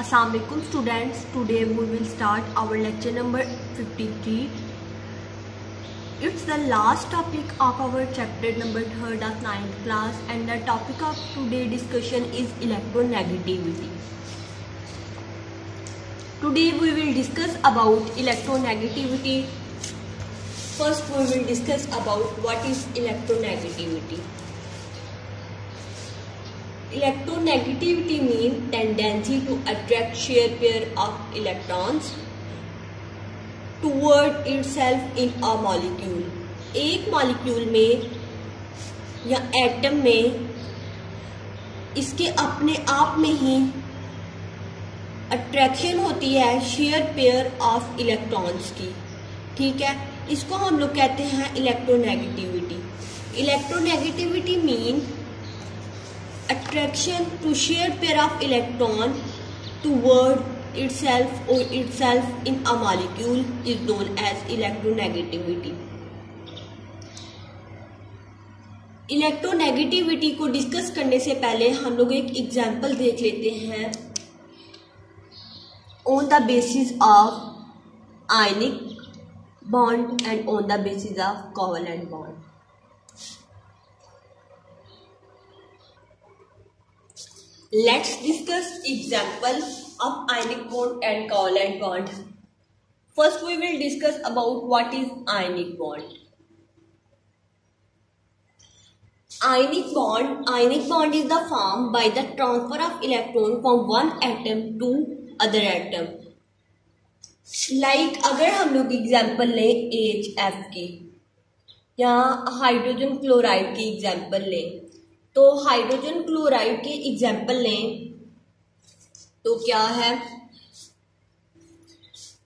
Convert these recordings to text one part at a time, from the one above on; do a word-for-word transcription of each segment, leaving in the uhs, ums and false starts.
अस्सलाम वालेकुम students, today we will start our lecture number fifty-three. It's the last topic of our chapter number third of ninth class and the topic of today discussion is electronegativity. Today we will discuss about electronegativity. First we will discuss about what is electronegativity. Electronegativity means tendency to attract sheer pair of electrons toward itself in a molecule. एक molecule में या atom में इसके अपने आप में ही attraction होती है शेयर पेयर ऑफ इलेक्ट्रॉन्स की, ठीक है। इसको हम लोग कहते हैं electronegativity. Electronegativity mean attraction to sheer pair of electron toward itself or itself in a molecule is known as electronegativity. Electronegativity को डिस्कस करने से पहले हम लोग एक एग्जाम्पल देख लेते हैं on the basis of ionic bond and on the basis of covalent bond. Let's discuss example of ionic bond and covalent bond. First we will discuss about what is ionic bond. Ionic bond, ionic bond is the formed by the transfer of electron from one atom to other atom. Like अगर हम लोग example लें H F की या hydrogen chloride की example लें, तो hydrogen chloride के एग्जाम्पल लें तो क्या है,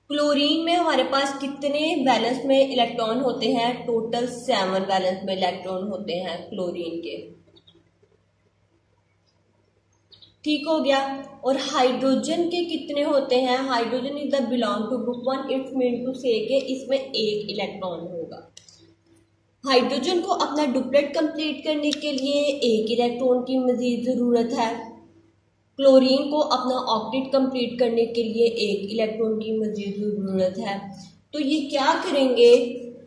क्लोरीन में हमारे पास कितने बैलेंस में इलेक्ट्रॉन होते हैं? टोटल सेवन बैलेंस में इलेक्ट्रॉन होते हैं क्लोरीन के, ठीक हो गया। और हाइड्रोजन के कितने होते हैं? Hydrogen is the belong to group one, it's mean to say के इसमें एक इलेक्ट्रॉन होगा। हाइड्रोजन को अपना डुप्लेट कंप्लीट करने के लिए एक इलेक्ट्रॉन की मजीद ज़रूरत है, क्लोरीन को अपना ऑक्टेट कंप्लीट करने के लिए एक इलेक्ट्रॉन की मजीद ज़रूरत है। तो ये क्या करेंगे?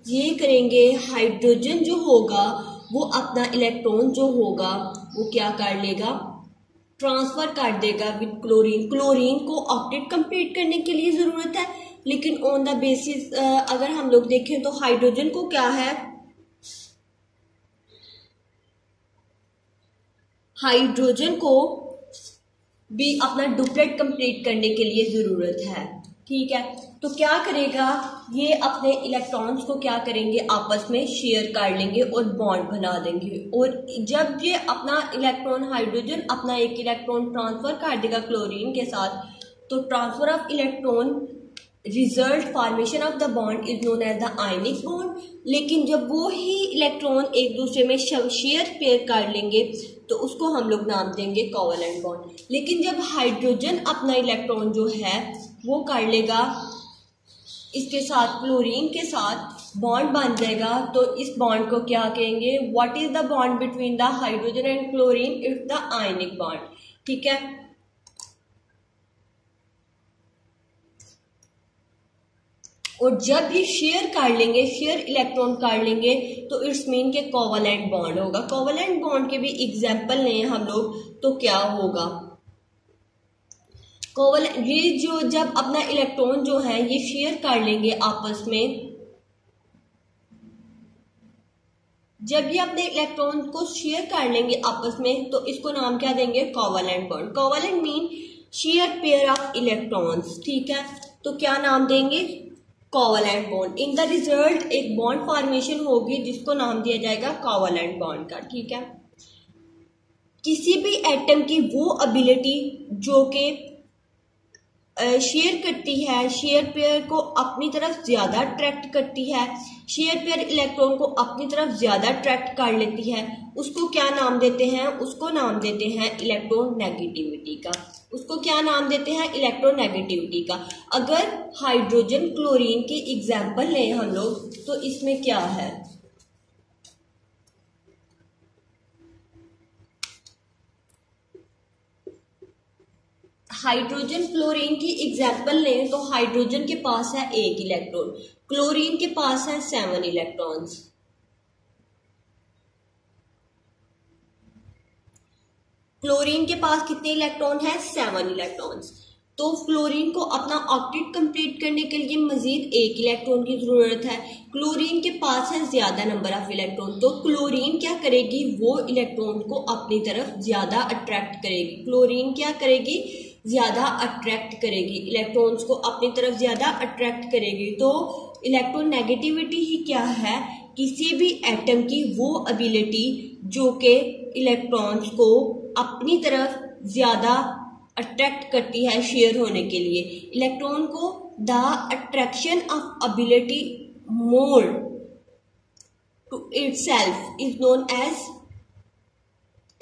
ये करेंगे हाइड्रोजन जो होगा वो अपना इलेक्ट्रॉन जो होगा वो क्या कर लेगा? ट्रांसफ़र कर देगा विद क्लोरीन। क्लोरीन को ऑक्टेट कंप्लीट करने के लिए ज़रूरत है, लेकिन ऑन द बेसिस अगर हम लोग देखें तो हाइड्रोजन को क्या है, हाइड्रोजन को भी अपना डुप्लेट कंप्लीट करने के लिए ज़रूरत है, ठीक है। तो क्या करेगा ये, अपने इलेक्ट्रॉन्स को क्या करेंगे, आपस में शेयर कर लेंगे और बॉन्ड बना देंगे। और जब ये अपना इलेक्ट्रॉन, हाइड्रोजन अपना एक इलेक्ट्रॉन ट्रांसफ़र कर देगा क्लोरीन के साथ, तो transfer of electron result formation of the bond is known as the ionic bond. लेकिन जब वो ही इलेक्ट्रॉन एक दूसरे में शेयर पेयर कर लेंगे तो उसको हम लोग नाम देंगे कोवलेंट बॉन्ड। लेकिन जब हाइड्रोजन अपना इलेक्ट्रॉन जो है वो कर लेगा इसके साथ, क्लोरीन के साथ बॉन्ड बन जाएगा, तो इस बॉन्ड को क्या कहेंगे? What is the bond between the hydrogen and chlorine? It's the ionic bond, ठीक है। और जब ये शेयर कर लेंगे, शेयर इलेक्ट्रॉन कर लेंगे, तो इट्स मीन के कोवलेंट बॉन्ड होगा। कोवलेंट बॉन्ड के भी एग्जाम्पल लें हम लोग तो क्या होगा, कोवलेंट ये जो जब अपना इलेक्ट्रॉन जो है ये शेयर कर लेंगे आपस में, जब ये अपने इलेक्ट्रॉन को शेयर कर लेंगे आपस में तो इसको नाम क्या देंगे? Covalent bond. Covalent mean share pair of electrons, ठीक है। तो क्या नाम देंगे? Covalent bond. In the result एक बॉन्ड फॉर्मेशन होगी जिसको नाम दिया जाएगा कोवलेंट बॉन्ड का, ठीक है। किसी भी एटम की वो एबिलिटी जो कि शेयर करती है, शेयर पेयर को अपनी तरफ ज़्यादा अट्रैक्ट करती है, शेयर पेयर इलेक्ट्रॉन को अपनी तरफ ज़्यादा अट्रैक्ट कर लेती है, उसको क्या नाम देते हैं? उसको नाम देते हैं इलेक्ट्रोनेगेटिविटी का। उसको क्या नाम देते हैं? इलेक्ट्रोनेगेटिविटी का। अगर हाइड्रोजन क्लोरीन के एग्जाम्पल लें हम लोग तो इसमें क्या है, हाइड्रोजन क्लोरीन की एग्जाम्पल लें तो हाइड्रोजन के पास है एक इलेक्ट्रॉन, क्लोरीन के पास है सेवन इलेक्ट्रॉन्स। क्लोरीन के पास कितने इलेक्ट्रॉन है? Seven electrons. तो क्लोरीन को अपना ऑक्टेट कंप्लीट करने के लिए मजीद एक इलेक्ट्रॉन की जरूरत है। क्लोरीन के पास है ज्यादा नंबर ऑफ इलेक्ट्रॉन, तो क्लोरीन क्या करेगी? वो इलेक्ट्रॉन को अपनी तरफ ज्यादा अट्रैक्ट करेगी। क्लोरीन क्या करेगी? ज्यादा अट्रैक्ट करेगी, इलेक्ट्रॉन्स को अपनी तरफ ज्यादा अट्रैक्ट करेगी। तो इलेक्ट्रोनेगेटिविटी ही क्या है? किसी भी एटम की वो एबिलिटी जो के इलेक्ट्रॉन्स को अपनी तरफ ज्यादा अट्रैक्ट करती है शेयर होने के लिए। इलेक्ट्रॉन को the attraction of ability more to itself is known as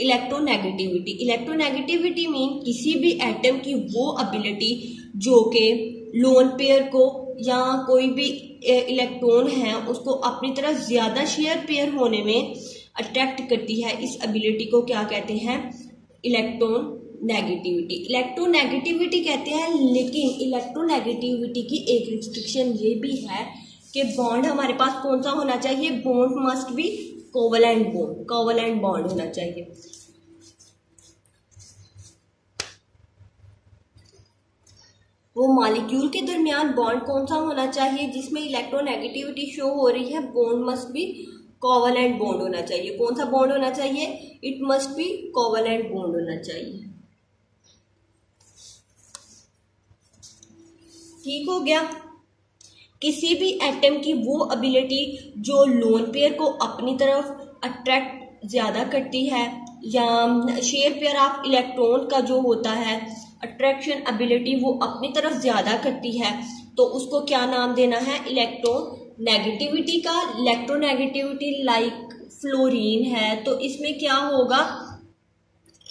electronegativity. Electronegativity mean किसी भी एटम की वो एबिलिटी जो के लोन पेयर को या कोई भी इलेक्ट्रॉन है उसको अपनी तरफ ज्यादा शेयर पेयर होने में अट्रैक्ट करती है, इस एबिलिटी को क्या कहते हैं? Electron negativity. इलेक्ट्रोनेगेटिविटी कहते हैं। लेकिन इलेक्ट्रोनेगेटिविटी की एक रिस्ट्रिक्शन ये भी है कि बॉन्ड हमारे पास कौन सा होना चाहिए? Bond must be covalent bond, covalent bond होना चाहिए। वो मॉलिक्यूल के दरमियान बॉन्ड कौन सा होना चाहिए जिसमें इलेक्ट्रोनेगेटिविटी शो हो रही है? Bond must be covalent bond होना चाहिए। कौन सा बॉन्ड होना चाहिए? It must be covalent bond होना चाहिए। ठीक हो गया। किसी भी एटम की वो एबिलिटी जो लोन पेयर को अपनी तरफ अट्रैक्ट ज्यादा करती है या शेयर पेयर ऑफ इलेक्ट्रॉन का जो होता है अट्रैक्शन एबिलिटी वो अपनी तरफ ज्यादा करती है, तो उसको क्या नाम देना है? इलेक्ट्रॉन नेगेटिविटी का। इलेक्ट्रोनेगेटिविटी लाइक फ्लोरीन है, तो इसमें क्या होगा?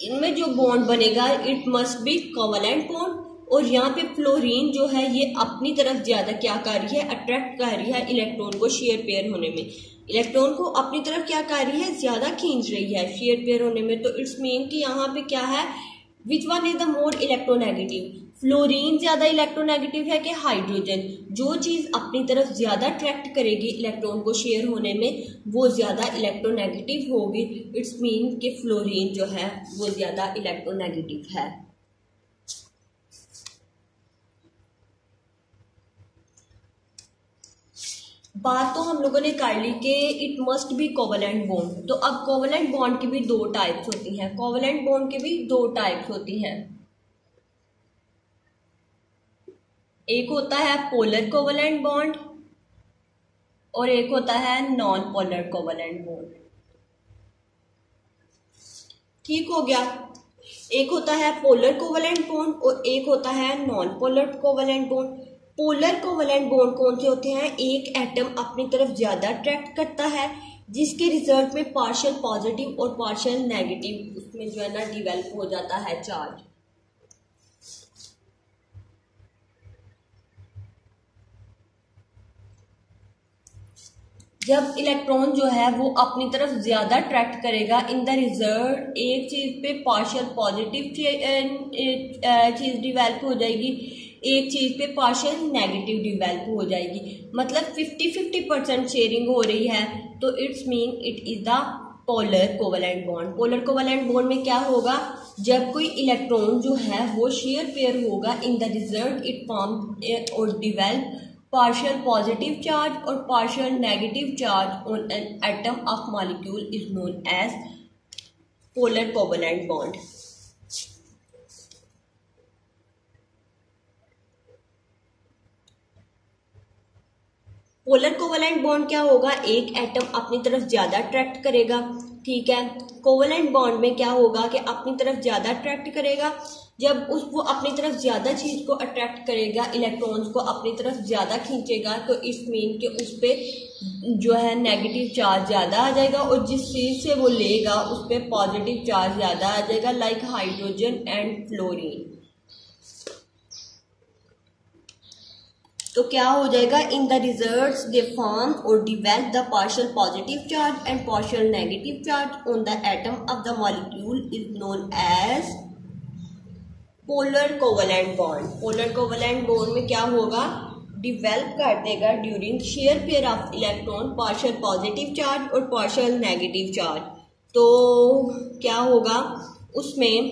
इनमें जो बॉन्ड बनेगा it must be covalent bond, और यहाँ पे फ्लोरीन जो है ये अपनी तरफ ज्यादा क्या कर रही है? अट्रैक्ट कर रही है इलेक्ट्रॉन को शेयर पेयर होने में। इलेक्ट्रॉन को अपनी तरफ क्या कर रही है? ज्यादा खींच रही है शेयर पेयर होने में। तो इट्स मीन कि यहाँ पे क्या है? Which one is the more electronegative? Fluorine ज्यादा इलेक्ट्रोनेगेटिव है कि हाइड्रोजन? जो चीज अपनी तरफ ज्यादा अट्रैक्ट करेगी इलेक्ट्रॉन को शेयर होने में वो ज्यादा इलेक्ट्रोनेगेटिव होगी। इट्स मीन कि फ्लोरीन जो है वो ज्यादा इलेक्ट्रोनेगेटिव है। बात तो हम लोगों ने कर ली कि it must be covalent bond. तो अब कोवलेंट बॉन्ड की भी दो टाइप्स होती हैं। कोवलेंट बॉन्ड की भी दो टाइप्स होती हैं। एक होता है पोलर कोवलेंट बॉन्ड और एक होता है नॉन पोलर कोवलेंट बॉन्ड। ठीक हो गया। एक होता है पोलर कोवलेंट बॉन्ड और एक होता है non polar covalent bond. Polar covalent bond कौन से होते हैं? एक एटम अपनी तरफ ज्यादा अट्रैक्ट करता है जिसके रिजल्ट में पार्शियल पॉजिटिव और पार्शियल नेगेटिव उसमें जो है ना डिवेल्प हो जाता है चार्ज। जब इलेक्ट्रॉन जो है वो अपनी तरफ ज्यादा अट्रैक्ट करेगा इन द रिजल्ट एक चीज पे पार्शियल पॉजिटिव चीज डिवेल्प हो जाएगी, एक चीज पे पार्शियल नेगेटिव डिवेल्प हो जाएगी। मतलब फिफ्टी फिफ्टी परसेंट शेयरिंग हो रही है। तो it's mean it is the polar covalent bond. Polar covalent bond में क्या होगा? जब कोई इलेक्ट्रॉन जो है वो शेयर पेयर होगा in the result it form और डिवेल्प partial positive charge और partial negative charge on an atom of molecule is known as polar covalent bond. Polar covalent bond क्या होगा? एक एटम अपनी तरफ ज्यादा अट्रैक्ट करेगा, ठीक है। कोवलेंट बॉन्ड में क्या होगा कि अपनी तरफ ज्यादा अट्रैक्ट करेगा। जब उस वो अपनी तरफ ज्यादा चीज को अट्रैक्ट करेगा इलेक्ट्रॉन्स को अपनी तरफ ज्यादा खींचेगा, तो इस मीन के उस पर जो है नेगेटिव चार्ज ज्यादा आ जाएगा और जिस चीज से वो लेगा उस पर पॉजिटिव चार्ज ज्यादा आ जाएगा लाइक हाइड्रोजन एंड फ्लोरीन। तो क्या हो जाएगा? In the results they form और develop the partial positive charge and partial negative charge on the atom of the molecule is known as polar covalent bond. Polar covalent bond में क्या होगा, develop कर देगा during share pair of electron partial positive charge और partial negative charge. तो क्या होगा उसमें,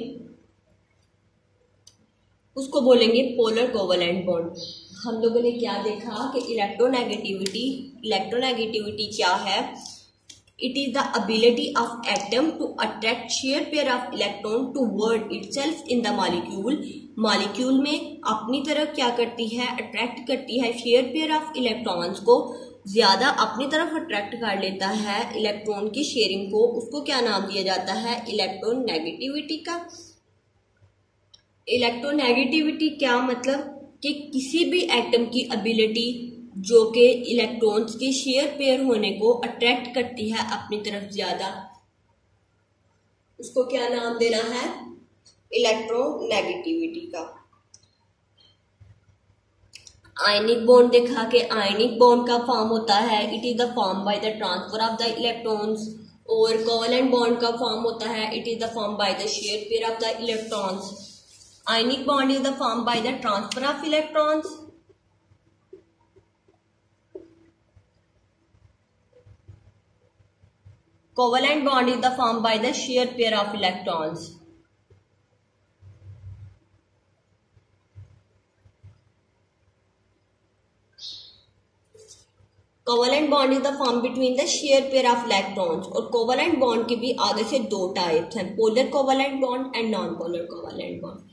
उसको बोलेंगे पोलर कोवलेंट बॉन्ड। हम लोगों ने क्या देखा कि इलेक्ट्रोनेगेटिविटी, इलेक्ट्रोनेगेटिविटी क्या है, it is the ability of atom to attract share pair of electron toward itself in the molecule. Molecule में अपनी तरफ क्या करती है, अट्रैक्ट करती है शेयर पेयर ऑफ इलेक्ट्रॉन्स को, ज़्यादा अपनी तरफ अट्रैक्ट कर लेता है इलेक्ट्रॉन की शेयरिंग को, उसको क्या नाम दिया जाता है, इलेक्ट्रोनेगेटिविटी का। इलेक्ट्रोनेगेटिविटी क्या मतलब कि किसी भी एटम की एबिलिटी जो कि इलेक्ट्रॉन्स के शेयर पेयर होने को अट्रैक्ट करती है अपनी तरफ ज़्यादा, उसको क्या नाम देना है, इलेक्ट्रोनेगेटिविटी का। आयनिक बॉन्ड देखा कि आयनिक बॉन्ड का फॉर्म होता है, it is the form by the transfer of the electrons. और कोवलेंट बॉन्ड का फॉर्म होता है, it is the form by the share pair of the electrons. Ionic bond is the form by the transfer of electrons. Covalent bond is the formed by the sheer pair of electrons. Covalent bond is the formed between the sheer pair of electrons. और covalent bond के भी आगे से दो types हैं, polar covalent bond and non-polar covalent bond.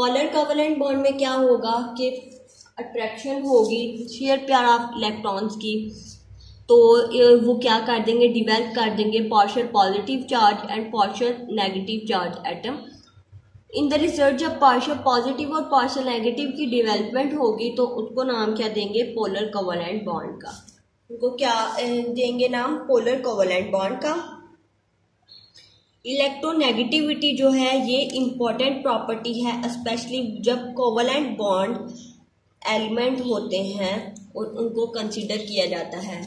Polar covalent bond में क्या होगा कि attraction होगी sheer pair of electrons की, तो वो क्या कर देंगे, डिवेल्प कर देंगे partial positive charge and partial negative charge atom. In the research जब पार्शियल पॉजिटिव और पार्शियल नेगेटिव की डिवेलपमेंट होगी तो उसको नाम क्या देंगे, पोलर कोवलेंट बॉन्ड का। उनको क्या देंगे नाम, पोलर कोवलेंट बॉन्ड का। इलेक्ट्रोनेगेटिविटी जो है ये इम्पोर्टेंट प्रॉपर्टी है, स्पेशली जब कोवलेंट बॉन्ड एलिमेंट होते हैं और उनको कंसिडर किया जाता है।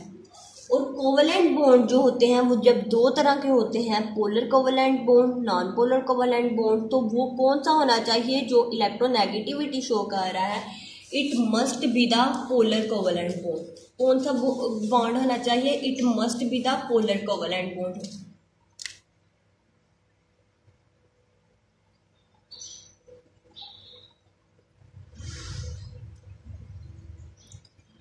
और कोवलेंट बॉन्ड जो होते हैं वो जब दो तरह के होते हैं, polar covalent bond, non polar covalent bond, तो वो कौन सा होना चाहिए जो इलेक्ट्रोनेगेटिविटी शो कर रहा है, it must be the polar covalent bond. कौन सा बॉन्ड होना चाहिए, it must be the polar covalent bond.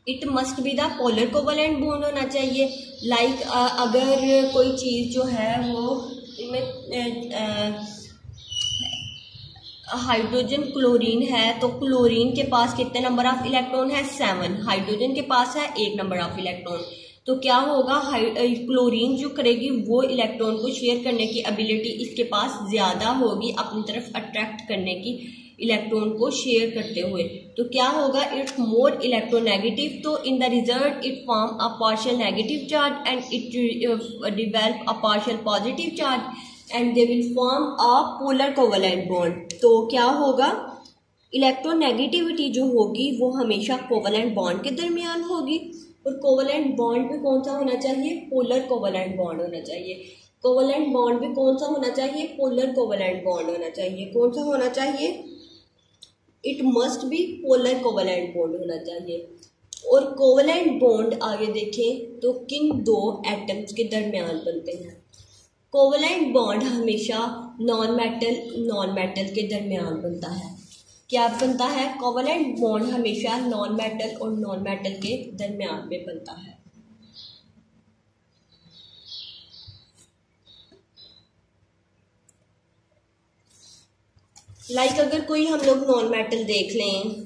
It must be the polar covalent bond होना चाहिए। लाइक like, अगर कोई चीज़ जो है वो इनमें हाइड्रोजन क्लोरीन है, तो क्लोरीन के पास कितने नंबर ऑफ इलेक्ट्रॉन है, सेवन। हाइड्रोजन के पास है एक नंबर ऑफ इलेक्ट्रॉन। तो क्या होगा, क्लोरीन जो करेगी वो इलेक्ट्रॉन को शेयर करने की एबिलिटी इसके पास ज़्यादा होगी अपनी तरफ अट्रैक्ट करने की, इलेक्ट्रॉन को शेयर करते हुए। तो क्या होगा, इट्स मोर इलेक्ट्रोनेगेटिव। तो in the result it form a partial negative charge and it develop a partial positive charge and they will form a polar covalent bond. तो क्या होगा, इलेक्ट्रोनेगेटिविटी जो होगी वो हमेशा कोवलेंट बॉन्ड के दरमियान होगी। और कोवलेंट बॉन्ड में कौन सा होना चाहिए, पोलर कोवलेंट बॉन्ड होना चाहिए। कोवलेंट बॉन्ड में कौन सा होना चाहिए, पोलर कोवलेंट बॉन्ड होना चाहिए। कौन सा होना चाहिए, it must be polar covalent bond होना चाहिए। और कोवलेंट बॉन्ड आगे देखें तो किन दो एटम्स के दरमियान बनते हैं। कोवलेंट बॉन्ड हमेशा नॉन मेटल नॉन मेटल के दरमियान बनता है। क्या बनता है, कोवलेंट बॉन्ड हमेशा नॉन मेटल और नॉन मेटल के दरमियान में बनता है। लाइक like अगर कोई हम लोग नॉन मेटल देख लें,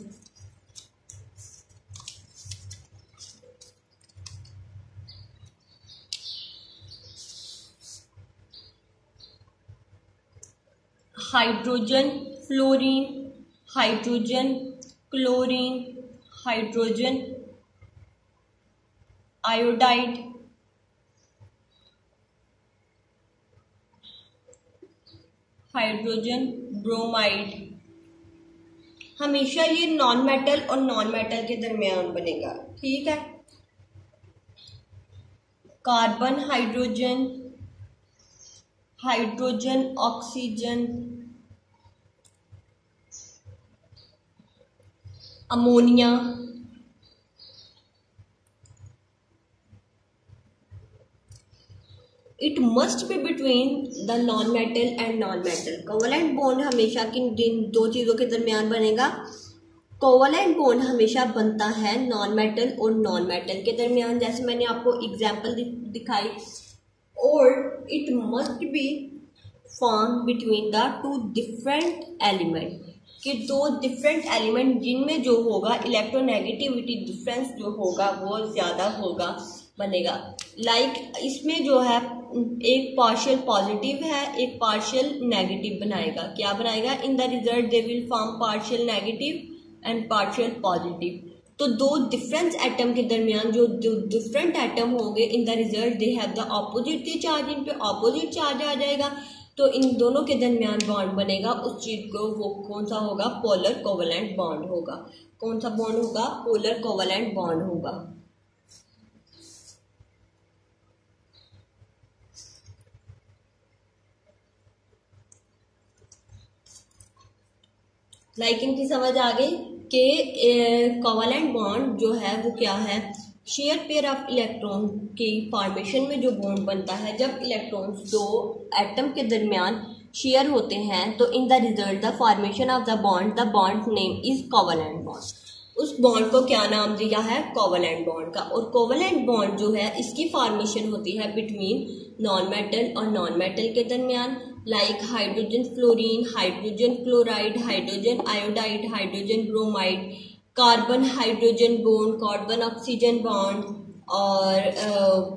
hydrogen fluorine, hydrogen chlorine, hydrogen iodide, hydrogen bromide, हमेशा ये नॉन मेटल और नॉन मेटल के दरमियान बनेगा। ठीक है, carbon hydrogen, hydrogen oxygen, ammonia, it must be between the non metal and non metal. Covalent bond हमेशा किन दो चीज़ों के दरमियान बनेगा? कोवलेंट बॉन्ड हमेशा बनता है नॉन मेटल और नॉन मेटल के दरमियान, जैसे मैंने आपको एग्जाम्पल दिखाई। और it must be form between the two different element, कि दो डिफरेंट एलिमेंट जिनमें जो होगा इलेक्ट्रोनेगेटिविटी डिफरेंस जो होगा वो ज़्यादा होगा बनेगा। लाइक like, इसमें जो है एक पार्शियल पॉजिटिव है, एक पार्शियल नेगेटिव बनाएगा। क्या बनाएगा? In the result they will form partial negative and partial positive. तो दो डिफरेंस एटम के दरमियान जो डिफरेंट एटम होंगे, in the result they have the opposite charge, इन पे ऑपोजिट चार्ज आ जाएगा। तो इन दोनों के दरमियान बॉन्ड बनेगा। उस चीज को वो कौन सा होगा? पोलर कोवलेंट बॉन्ड होगा। कौन सा बॉन्ड होगा? पोलर कोवलेंट बॉन्ड होगा। लाइक like इनकी समझ आ गई कि कोवलेंट बॉन्ड जो है वो क्या है? शेयर पेयर ऑफ इलेक्ट्रॉन की फॉर्मेशन में जो बॉन्ड बनता है, जब इलेक्ट्रॉन्स दो एटम के दरमियान शेयर होते हैं, तो in the result the formation of the bond, the bond name is covalent bond. उस बॉन्ड को क्या नाम दिया है? कोवलेंट बॉन्ड का। और कोवलेंट बॉन्ड जो है इसकी फॉर्मेशन होती है बिटवीन नॉन मेटल और नॉन मेटल के दरमियान, like hydrogen fluorine, hydrogen chloride, hydrogen iodide, hydrogen bromide, carbon hydrogen bond, carbon oxygen bond और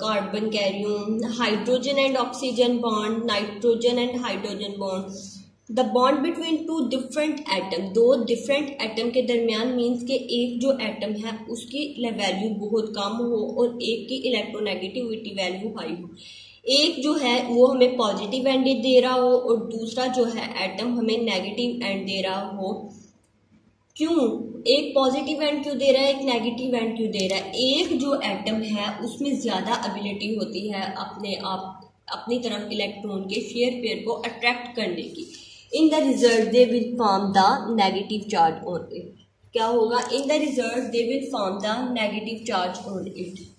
कार्बन कैरियन, hydrogen and oxygen bond, nitrogen and hydrogen bond. The bond between two different atom, दो different atom के दरमियान means के एक जो atom है उसकी वैल्यू बहुत कम हो और एक की इलेक्ट्रोनेगेटिविटी वैल्यू हाई हो। एक जो है वो हमें पॉजिटिव एंड दे रहा हो और दूसरा जो है एटम हमें नेगेटिव एंड दे रहा हो। क्यों एक पॉजिटिव एंड क्यों दे रहा है, एक नेगेटिव एंड क्यों दे रहा है? एक जो एटम है उसमें ज़्यादा एबिलिटी होती है अपने आप अपनी तरफ इलेक्ट्रॉन के शेयर पेयर को अट्रैक्ट करने की। In the result they will form the negative charge on it. क्या होगा? In the result they will form the negative charge on it.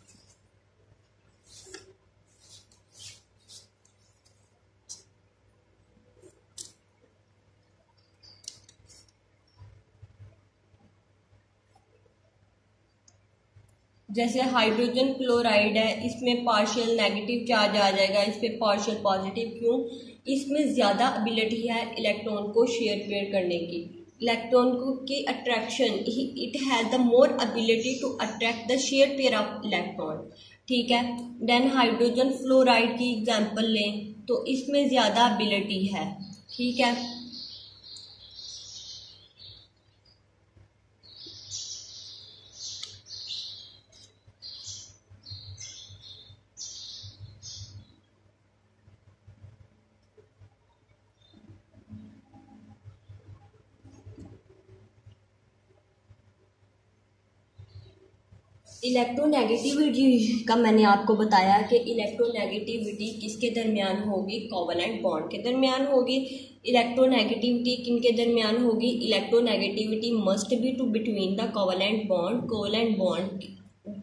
जैसे हाइड्रोजन क्लोराइड है, इसमें पार्शियल नेगेटिव चार्ज आ जाएगा, इस पर पार्शियल पॉजिटिव। क्यों? इसमें ज़्यादा एबिलिटी है इलेक्ट्रॉन को शेयर पेयर करने की, इलेक्ट्रॉन को की attraction. It has the more ability to attract the share pair of electron. ठीक है, देन हाइड्रोजन फ्लोराइड की एग्जाम्पल लें तो इसमें ज़्यादा एबिलिटी है। ठीक है, इलेक्ट्रोनेगेटिविटी का मैंने आपको बताया कि इलेक्ट्रोनेगेटिविटी किसके दरमियान होगी? कोवलेंट बॉन्ड के दरमियान होगी। इलेक्ट्रोनेगेटिविटी किनके दरमियान होगी? Electronegativity must be to between the covalent bond, covalent bond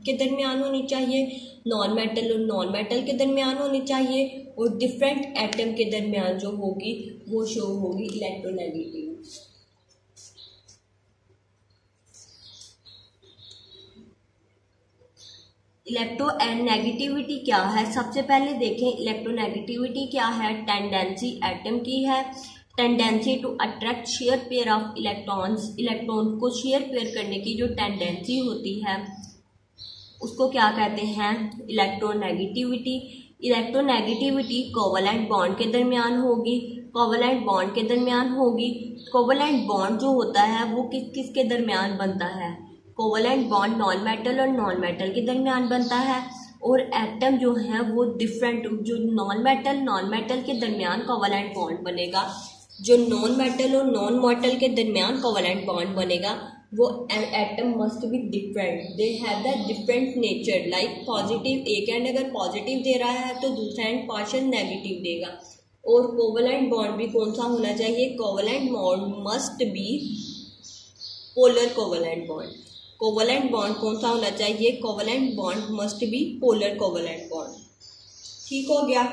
के दरमियान होनी चाहिए, नॉन मेटल और नॉन मेटल के दरमियान होनी चाहिए, और डिफरेंट एटम के दरमियान जो होगी वो शो होगी इलेक्ट्रोनेगेटिविटी। इलेक्ट्रो एंड नेगेटिविटी क्या है? सबसे पहले देखें इलेक्ट्रोनेगेटिविटी क्या है। टेंडेंसी एटम की है, tendency to attract share pair of electrons, electron को शेयर पेयर करने की जो टेंडेंसी होती है उसको क्या कहते हैं? इलेक्ट्रोनेगेटिविटी। इलेक्ट्रोनेगेटिविटी कोवलेंट बॉन्ड के दरमियान होगी, कोवलेंट बॉन्ड के दरमियान होगी। कोवलेंट बॉन्ड जो होता है वो किस किस के दरमियान बनता है? कोवलेंट बॉन्ड नॉन मेटल और नॉन मेटल के दरमियान बनता है, और एटम जो है वो डिफरेंट, जो नॉन मेटल नॉन मेटल के दरमियान कोवलेंट बॉन्ड बनेगा, जो नॉन मेटल और नॉन मेटल के दरमियान कोवलेंट बॉन्ड बनेगा। वो atom must be different, they have the different nature. Like positive, एक एंड अगर पॉजिटिव दे रहा है तो दूसरा एंड पार्शियल नेगेटिव देगा। और कोवलेंट बॉन्ड भी कौन सा होना चाहिए? Covalent bond must be polar covalent bond. Covalent bond कौन सा होना चाहिए? Covalent bond must be polar covalent bond. ठीक हो गया।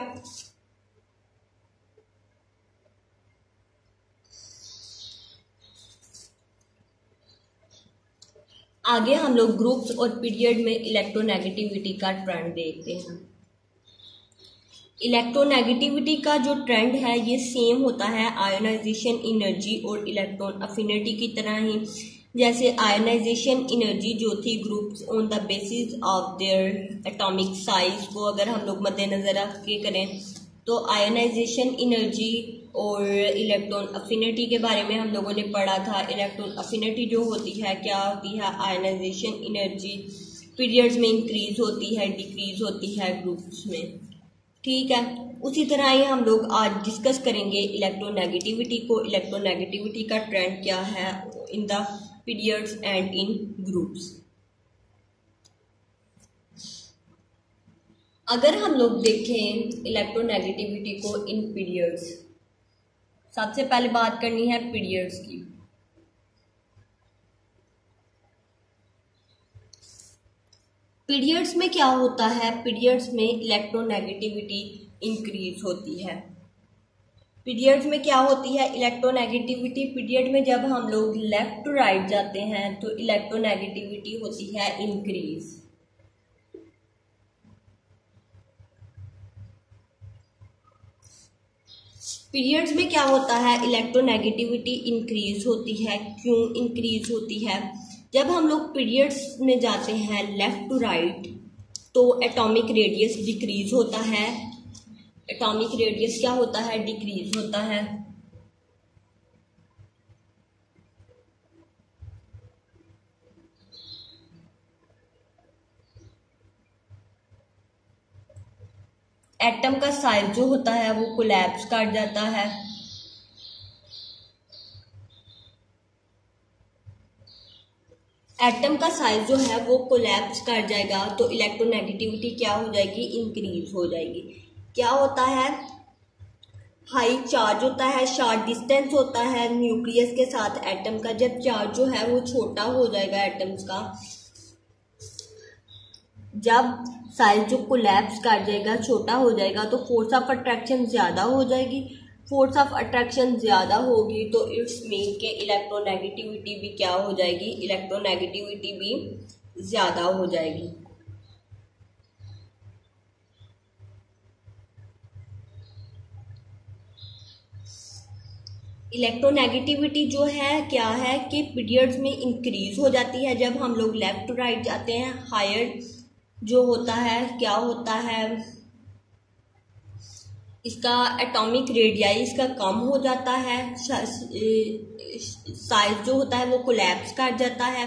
आगे हम लोग ग्रुप्स और पीरियड में इलेक्ट्रोनेगेटिविटी का ट्रेंड देखते हैं। इलेक्ट्रोनेगेटिविटी का जो ट्रेंड है ये सेम होता है आयोनाइजेशन एनर्जी और इलेक्ट्रॉन अफिनिटी की तरह ही। जैसे आयोनाइजेशन एनर्जी जो थी groups on the basis of their atomic size को अगर हम लोग मद्देनजर रख के करें तो आयोनाइजेशन एनर्जी और इलेक्ट्रॉन अफिनिटी के बारे में हम लोगों ने पढ़ा था। इलेक्ट्रॉन अफिनिटी जो होती है क्या होती है? आयोनाइजेशन एनर्जी पीरियड्स में इंक्रीज होती है डिक्रीज होती है ग्रुप्स में। ठीक है, उसी तरह ही हम लोग आज डिस्कस करेंगे इलेक्ट्रोनेगेटिविटी को। इलेक्ट्रोनेगेटिविटी का ट्रेंड क्या है in the periods and in groups. अगर हम लोग देखें इलेक्ट्रोनेगेटिविटी को इन पीरियड्स, सबसे पहले बात करनी है पीरियड्स की। पीरियड्स में क्या होता है? पीरियड्स में इलेक्ट्रोनेगेटिविटी इंक्रीज होती है। पीरियड्स में क्या होती है इलेक्ट्रोनेगेटिविटी? पीरियड में जब हम लोग लेफ्ट टू राइट जाते हैं तो इलेक्ट्रोनेगेटिविटी होती है इंक्रीज। पीरियड्स में क्या होता है? इलेक्ट्रोनेगेटिविटी इंक्रीज होती है। क्यों इंक्रीज होती है? जब हम लोग पीरियड्स में जाते हैं लेफ़्ट टू राइट तो एटॉमिक रेडियस डिक्रीज होता है। एटॉमिक रेडियस क्या होता है? डिक्रीज होता है। एटम का साइज जो होता है वो कोलैप्स कर जाता है। एटम का साइज जो है वो कोलैप्स कर जाएगा तो इलेक्ट्रोनेगेटिविटी क्या हो जाएगी? इंक्रीज हो जाएगी। क्या होता है? हाई चार्ज होता है, शॉर्ट डिस्टेंस होता है न्यूक्लियस के साथ एटम का। जब चार्ज जो है वो छोटा हो जाएगा एटम्स का, जब साइज जो कोलैप्स कर जाएगा छोटा हो जाएगा तो फोर्स ऑफ अट्रैक्शन ज़्यादा हो जाएगी। फोर्स ऑफ अट्रैक्शन ज़्यादा होगी तो इट्स मीन के इलेक्ट्रोनेगेटिविटी भी क्या हो जाएगी? इलेक्ट्रोनेगेटिविटी भी ज़्यादा हो जाएगी। इलेक्ट्रोनेगेटिविटी जो है क्या है कि पीरियड्स में इंक्रीज हो जाती है जब हम लोग लेफ्ट टू राइट जाते हैं। हायर जो होता है क्या होता है? इसका एटॉमिक रेडियाई इसका कम हो जाता है। साइज जो होता है वो कोलैप्स कर जाता है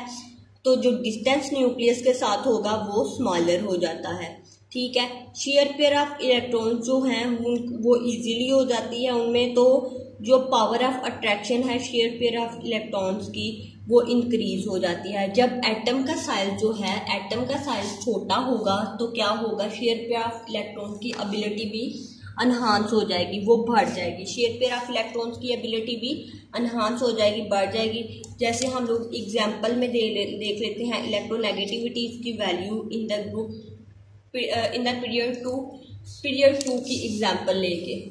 तो जो डिस्टेंस न्यूक्लियस के साथ होगा वो स्मॉलर हो जाता है। ठीक है, शेयर पेयर ऑफ इलेक्ट्रॉन जो हैं वो इजीली हो जाती है उनमें, तो जो पावर ऑफ अट्रैक्शन है शेयर पेयर ऑफ इलेक्ट्रॉन्स की वो इंक्रीज हो जाती है। जब एटम का साइज जो है एटम का साइज छोटा होगा तो क्या होगा? शेयर पेयर ऑफ इलेक्ट्रॉन्स की एबिलिटी भी एनहांस हो जाएगी, वो बढ़ जाएगी। शेयर पेयर ऑफ इलेक्ट्रॉन्स की एबिलिटी भी एनहांस हो जाएगी, बढ़ जाएगी। जैसे हम लोग एग्जाम्पल में दे ले, देख लेते हैं इलेक्ट्रोनेगेटिविटी की value in the group in the period two period two की एग्जाम्पल लेके।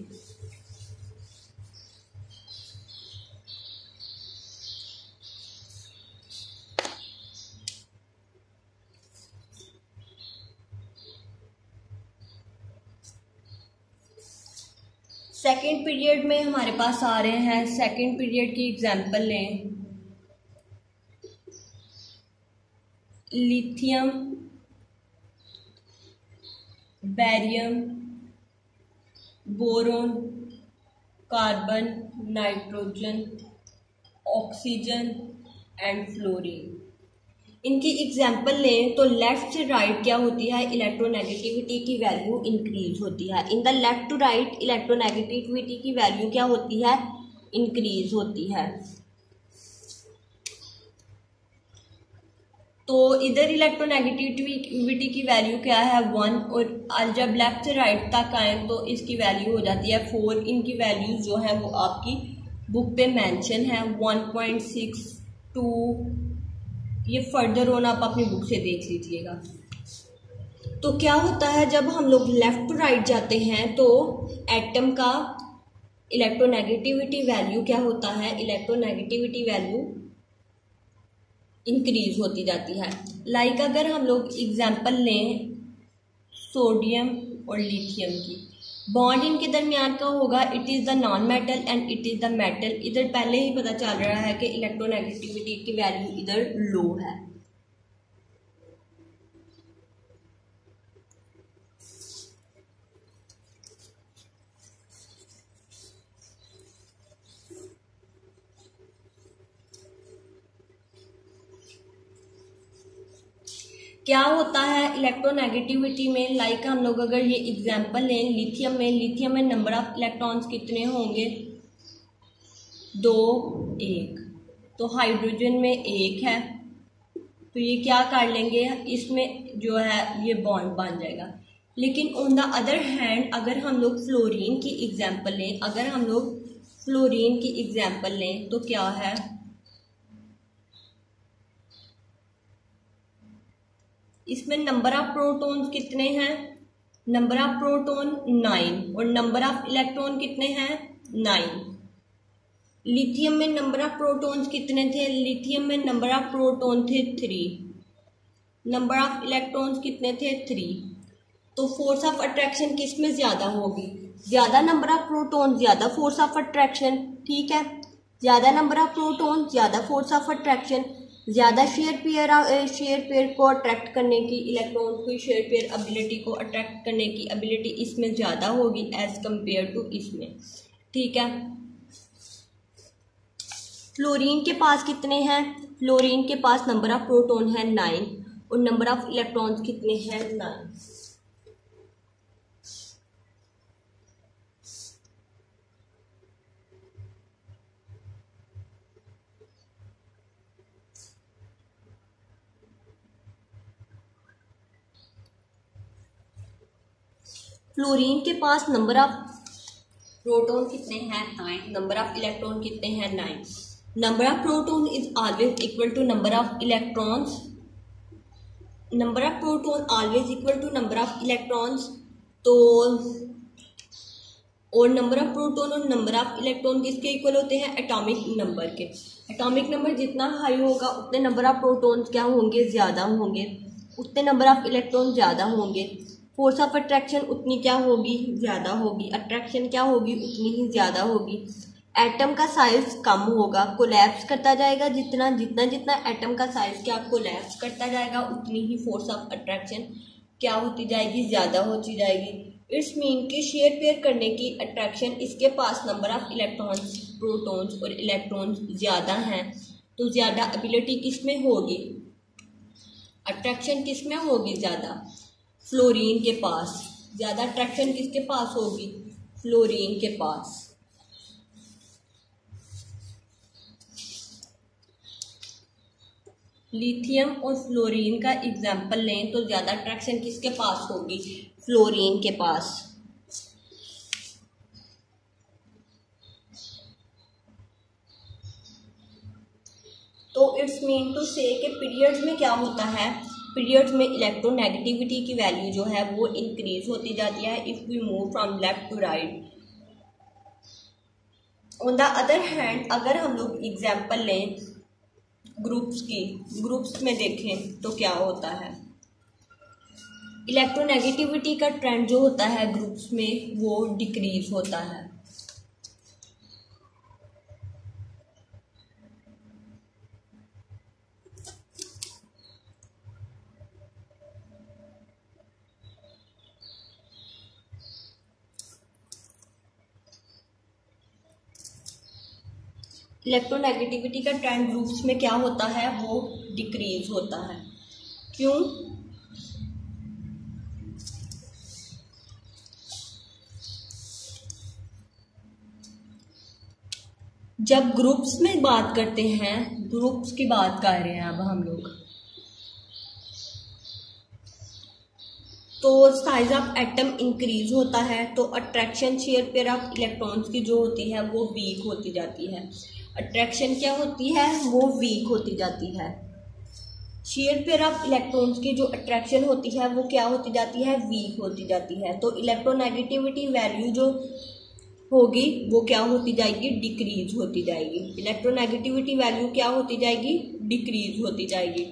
सेकेंड पीरियड में हमारे पास आ रहे हैं, सेकेंड पीरियड की एग्जाम्पल लें। Lithium, barium, boron, carbon, nitrogen, oxygen and fluorine, इनकी एग्जाम्पल लें तो लेफ़्ट से राइट क्या होती है? इलेक्ट्रोनेगेटिविटी की वैल्यू इंक्रीज होती है। In the left to right electronegativity की वैल्यू क्या होती है? इंक्रीज होती है। तो इधर इलेक्ट्रोनेगेटिविटी की वैल्यू क्या है? वन। और जब लेफ़्ट से राइट तक आए तो इसकी वैल्यू हो जाती है फोर। इनकी वैल्यूज जो है वो आपकी बुक पे मेंशन है वन पॉइंट सिक्स टू, ये फर्दर ऑन आप अपनी बुक से देख लीजिएगा। तो क्या होता है जब हम लोग लेफ़्ट टू राइट जाते हैं तो एटम का इलेक्ट्रोनेगेटिविटी वैल्यू क्या होता है, इलेक्ट्रोनेगेटिविटी वैल्यू इंक्रीज होती जाती है। लाइक like अगर हम लोग एग्जांपल लें सोडियम और लिथियम की, बॉन्ड इनके दरमियान का होगा, it is the non metal and it is the metal. इधर पहले ही पता चल रहा है कि इलेक्ट्रोनेगेटिविटी की वैल्यू इधर लो है। क्या होता है इलेक्ट्रोनेगेटिविटी में, लाइक हम लोग अगर ये एग्जांपल लें लिथियम में, लिथियम में नंबर ऑफ इलेक्ट्रॉन्स कितने होंगे, दो, एक। तो हाइड्रोजन में एक है, तो ये क्या कर लेंगे, इसमें जो है ये बॉन्ड बन जाएगा। लेकिन ऑन द अदर हैंड अगर हम लोग फ्लोरीन की एग्जांपल लें, अगर हम लोग फ्लोरीन की एग्जांपल लें तो क्या है, इसमें नंबर ऑफ प्रोटॉन्स कितने हैं, नंबर ऑफ प्रोटॉन नाइन और नंबर ऑफ इलेक्ट्रॉन कितने हैं, नाइन। लिथियम में नंबर ऑफ प्रोटॉन्स कितने थे, लिथियम में नंबर ऑफ प्रोटॉन थे थ्री, नंबर ऑफ इलेक्ट्रॉन्स कितने थे, थ्री। तो फोर्स ऑफ अट्रैक्शन किस में ज़्यादा होगी, ज़्यादा नंबर ऑफ प्रोटॉन ज़्यादा फोर्स ऑफ अट्रैक्शन, ठीक है, ज़्यादा नंबर ऑफ प्रोटॉन ज़्यादा फोर्स ऑफ अट्रैक्शन, ज़्यादा शेयर पेयर शेयर पेयर को अट्रैक्ट करने की, इलेक्ट्रॉन की शेयर पेयर एबिलिटी को अट्रैक्ट करने की एबिलिटी इसमें ज़्यादा होगी एज कंपेयर टू इसमें, ठीक है। फ्लोरीन के पास कितने हैं, फ्लोरीन के पास नंबर ऑफ प्रोटॉन है नाइन और नंबर ऑफ इलेक्ट्रॉन्स कितने हैं, नाइन। फ्लोरीन के पास नंबर ऑफ प्रोटॉन कितने हैं, नाइन, नंबर ऑफ इलेक्ट्रॉन कितने हैं, nine. Number of proton is always equal to number of electrons, number of proton always equal to number of electrons. तो और नंबर ऑफ प्रोटॉन और number of electron किसके equal होते हैं, atomic number के। Atomic number जितना high होगा उतने नंबर ऑफ प्रोटॉन्स क्या होंगे, ज़्यादा होंगे, उतने नंबर ऑफ इलेक्ट्रॉन ज़्यादा होंगे। फोर्स ऑफ अट्रैक्शन उतनी क्या होगी, ज़्यादा होगी, अट्रैक्शन क्या होगी उतनी ही ज़्यादा होगी। एटम का साइज कम होगा, कोलैप्स करता जाएगा, जितना जितना जितना एटम का साइज क्या कोलैप्स करता जाएगा उतनी ही फोर्स ऑफ अट्रैक्शन क्या होती जाएगी, ज़्यादा होती जाएगी। इट्स मीन कि शेयर पेयर करने की अट्रैक्शन, इसके पास नंबर ऑफ इलेक्ट्रॉन्स प्रोटॉन्स और इलेक्ट्रॉन्स ज़्यादा हैं तो ज़्यादा एबिलिटी किस में होगी, अट्रैक्शन किस में होगी, ज़्यादा। फ्लोरीन के पास ज़्यादा अट्रैक्शन किसके पास होगी, फ्लोरीन के पास। लिथियम और फ्लोरीन का एग्जाम्पल लें तो ज़्यादा अट्रैक्शन किसके पास होगी, फ्लोरीन के पास। तो इट्स मीन टू से कि पीरियड्स में क्या होता है, पीरियड्स में इलेक्ट्रोनेगेटिविटी की वैल्यू जो है वो इंक्रीज होती जाती है if we move from left to right. On the other hand अगर हम लोग एग्जांपल लें ग्रुप्स की, ग्रुप्स में देखें तो क्या होता है, इलेक्ट्रोनेगेटिविटी का ट्रेंड जो होता है ग्रुप्स में वो डिक्रीज होता है। इलेक्ट्रोनेगेटिविटी का ट्रेंड ग्रुप्स में क्या होता है, वो डिक्रीज होता है। क्यों, जब ग्रुप्स में बात करते हैं, ग्रुप्स की बात कर रहे हैं अब हम लोग, तो साइज ऑफ एटम इंक्रीज होता है तो attraction share pair of electrons की जो होती है वो वीक होती जाती है। अट्रैक्शन क्या होती है वो वीक होती जाती है। शेयर पेयर ऑफ इलेक्ट्रॉन्स की जो अट्रैक्शन होती है वो क्या होती जाती है, वीक होती जाती है। तो इलेक्ट्रोनेगेटिविटी वैल्यू जो होगी वो क्या होती जाएगी, डिक्रीज होती जाएगी। इलेक्ट्रोनेगेटिविटी वैल्यू क्या होती जाएगी, डिक्रीज होती जाएगी।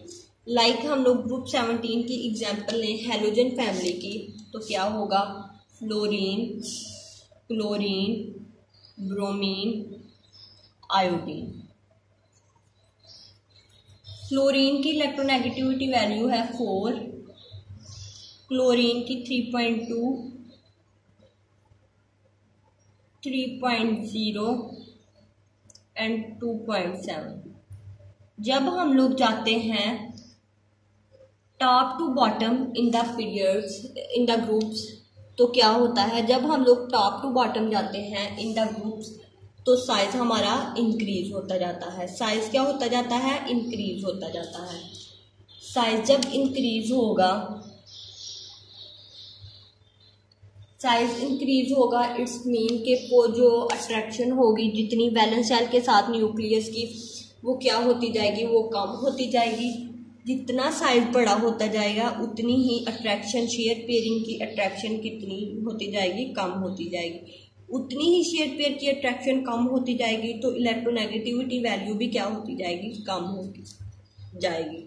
लाइक like हम लोग ग्रुप सेवनटीन की एग्जांपल लें हेलोजन फैमिली की, तो क्या होगा, fluorine, chlorine, bromine, iodine. Fluorine की इलेक्ट्रोनेगेटिविटी वैल्यू है फोर, क्लोरीन की three point two three point zero and two point seven. जब हम लोग जाते हैं top to bottom in the periods in the groups, तो क्या होता है, जब हम लोग टॉप टू बॉटम जाते हैं इन द ग्रुप्स तो साइज हमारा इंक्रीज होता जाता है। साइज क्या होता जाता है, इंक्रीज होता जाता है। साइज जब इंक्रीज होगा साइज इंक्रीज होगा इट्स मीन के वो जो अट्रैक्शन होगी जितनी बैलेंस शेल के साथ न्यूक्लियस की वो क्या होती जाएगी, वो कम होती जाएगी। जितना साइज बड़ा होता जाएगा उतनी ही अट्रैक्शन, शेयर पेयरिंग की अट्रैक्शन कितनी होती जाएगी, कम होती जाएगी। उतनी ही शेयर पेयर की अट्रैक्शन कम होती जाएगी तो इलेक्ट्रोनेगेटिविटी वैल्यू भी क्या होती जाएगी, कम होती जाएगी।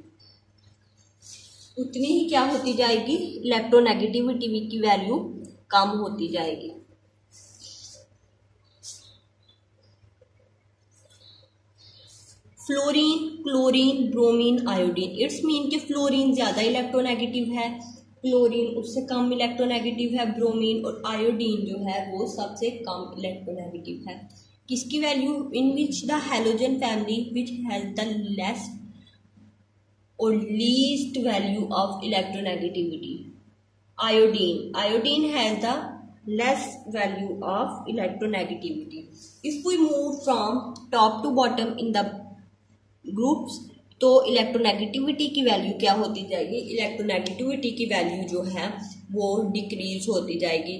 उतनी ही क्या होती जाएगी, इलेक्ट्रोनेगेटिविटी की वैल्यू कम होती जाएगी। Fluorine, chlorine, bromine, iodine, it's mean कि फ्लोरीन ज़्यादा इलेक्ट्रोनेगेटिव है, क्लोरीन उससे कम इलेक्ट्रोनेगेटिव है, ब्रोमीन और आयोडीन जो है वो सबसे कम इलेक्ट्रोनेगेटिव है। किसकी value, in which the halogen family which has the less और least value of electronegativity. Iodine, iodine has the less value of electronegativity. If we move from top to bottom in the groups तो electronegativity की value क्या होती जाएगी, electronegativity की value जो है वो डिक्रीज होती जाएगी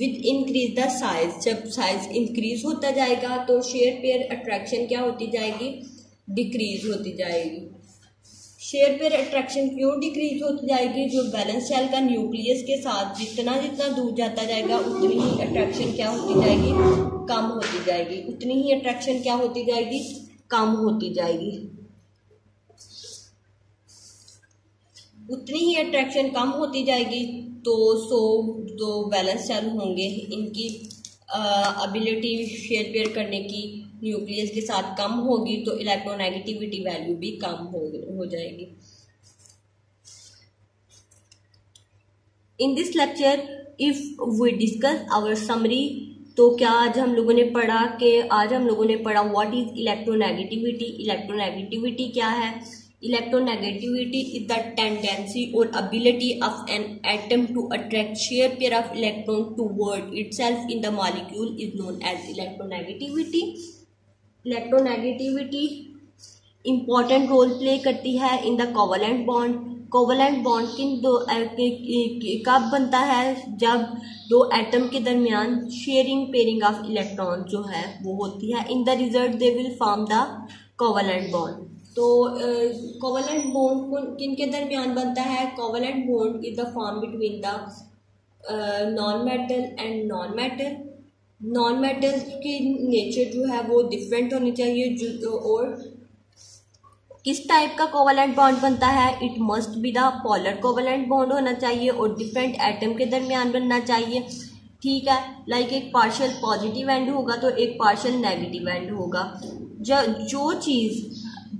विद इंक्रीज द साइज। जब साइज इंक्रीज होता जाएगा तो शेयर पेयर अट्रैक्शन क्या होती जाएगी, डिक्रीज होती जाएगी। शेयर पेयर अट्रैक्शन क्यों डिक्रीज होती जाएगी, जो बैलेंस शेल का न्यूक्लियस के साथ जितना जितना दूर जाता जाएगा उतनी ही अट्रैक्शन क्या होती जाएगी, कम होती जाएगी। उतनी ही अट्रैक्शन क्या होती जाएगी, कम होती जाएगी। उतनी ही अट्रैक्शन कम होती जाएगी तो सो जो बैलेंस शेल होंगे इनकी एबिलिटी शेयर पेयर करने की न्यूक्लियस के साथ कम होगी तो इलेक्ट्रोनेगेटिविटी वैल्यू भी कम हो हो जाएगी। In this lecture if we discuss our summary, तो क्या आज हम लोगों ने पढ़ा कि आज हम लोगों ने पढ़ा व्हाट इज इलेक्ट्रोनेगेटिविटी। इलेक्ट्रोनेगेटिविटी क्या है, इलेक्ट्रोनेगेटिविटी इज द टेंडेंसी और ability of an atom to attract share pair of electron toward itself in the molecule is known as electronegativity. Electronegativity important role play करती है in the covalent bond. Covalent bond किन दो कब बनता है, जब दो एटम के दरमियान शेयरिंग पेयरिंग ऑफ इलेक्ट्रॉन जो है वो होती है। In the result they will form the covalent bond. तो कोवलेंट बॉन्ड किन के दरमियान बनता है, covalent bond is the form between the non metal and non metal. Non metal की नेचर जो है वो डिफरेंट होनी चाहिए और किस टाइप का कोवलेंट बॉन्ड बनता है, it must be the polar covalent bond होना चाहिए और डिफरेंट एटम के दरमियान बनना चाहिए। ठीक है, लाइक like एक पार्शियल पॉजिटिव एंड होगा तो एक पार्शियल नेगेटिव एंड होगा। जो जो चीज़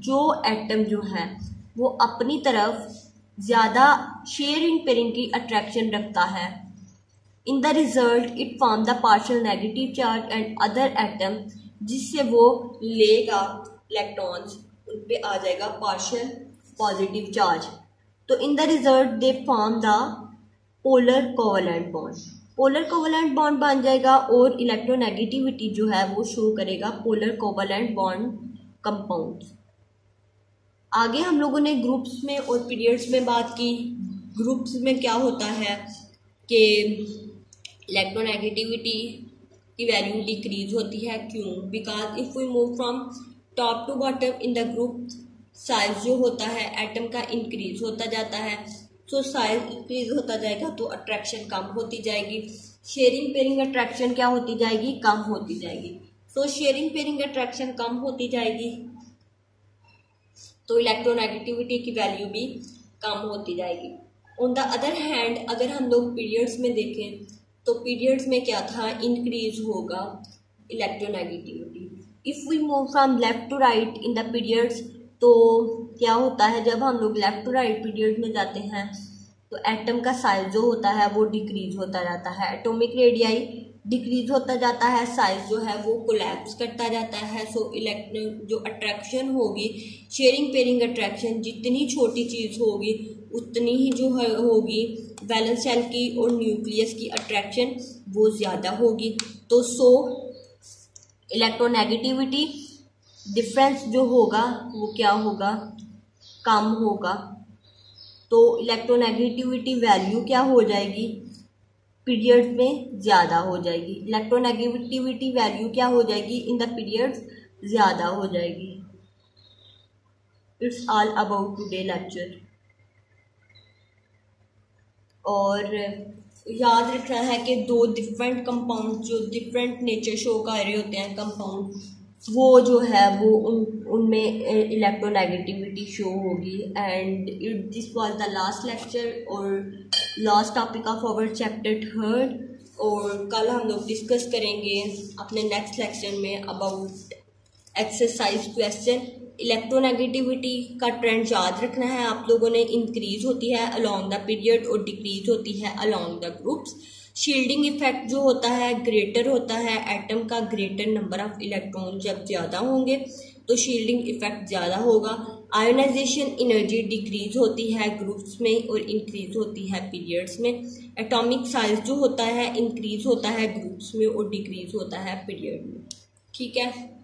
जो एटम जो है वो अपनी तरफ ज़्यादा शेयरिंग पेयरिंग की अट्रैक्शन रखता है, in the result it form the partial negative charge and other atom, जिससे वो लेगा इलेक्ट्रॉन्स उन पे आ जाएगा पार्शियल पॉजिटिव चार्ज। तो in the result they form the polar covalent bond. Polar covalent bond बन जाएगा और इलेक्ट्रोनेगेटिविटी जो है वो शो करेगा पोलर कोवलेंट बॉन्ड कंपाउंड। आगे हम लोगों ने ग्रुप्स में और पीरियड्स में बात की। ग्रुप्स में क्या होता है कि इलेक्ट्रोनेगेटिविटी की वैल्यू डिक्रीज होती है। क्यों? Because if we move from top to bottom in the group size जो होता है एटम का इंक्रीज होता जाता है, सो साइज इंक्रीज होता जाएगा तो अट्रैक्शन कम होती जाएगी। शेयरिंग पेयरिंग अट्रैक्शन क्या होती जाएगी? कम होती जाएगी। सो शेयरिंग पेयरिंग अट्रैक्शन कम होती जाएगी तो इलेक्ट्रोनेगेटिविटी की वैल्यू भी कम होती जाएगी। ऑन द अदर हैंड अगर हम लोग पीरियड्स में देखें तो पीरियड्स में क्या था? इंक्रीज होगा electronegativity. If we move from left to right in the periods तो क्या होता है, जब हम लोग लेफ़्ट टू राइट पीरियड में जाते हैं तो एटम का साइज जो होता है वो डिक्रीज होता जाता है, एटॉमिक रेडियाई डिक्रीज होता जाता है, साइज जो है वो कोलैप्स करता जाता है। सो इलेक्ट्रो जो अट्रैक्शन होगी शेयरिंग पेयरिंग अट्रैक्शन जितनी छोटी चीज़ होगी उतनी ही जो है होगी वैलेंस शेल की और न्यूक्लियस की अट्रैक्शन वो ज़्यादा होगी। तो सो इलेक्ट्रोनेगेटिविटी डिफरेंस जो होगा वो क्या होगा? कम होगा। तो इलेक्ट्रोनेगेटिविटी वैल्यू क्या हो जाएगी? पीरियड्स में ज़्यादा हो जाएगी। इलेक्ट्रोनेगेटिविटी वैल्यू क्या हो जाएगी? इन द पीरियड्स ज़्यादा हो जाएगी। It's all about today lecture. और याद रखना है कि दो डिफरेंट कंपाउंड जो डिफरेंट नेचर शो कर रहे होते हैं कंपाउंड, वो जो है वो उन उनमें इलेक्ट्रोनेगेटिविटी शो होगी। And it this was the last lecture और last topic of our chapter third. और कल हम लोग डिस्कस करेंगे अपने नेक्स्ट लेक्चर में अबाउट एक्सरसाइज क्वेश्चन। इलेक्ट्रोनेगेटिविटी का ट्रेंड याद रखना है आप लोगों ने, इंक्रीज होती है अलोंग द पीरियड और डिक्रीज होती है along the groups. Shielding effect जो होता है ग्रेटर होता है, एटम का ग्रेटर नंबर ऑफ इलेक्ट्रॉन जब ज़्यादा होंगे तो शील्डिंग इफेक्ट ज़्यादा होगा। आयोनाइजेशन एनर्जी डिक्रीज होती है ग्रुप्स में और इंक्रीज होती है पीरियड्स में। एटॉमिक साइज जो होता है इंक्रीज होता है ग्रुप्स में और डिक्रीज होता है पीरियड में। ठीक है।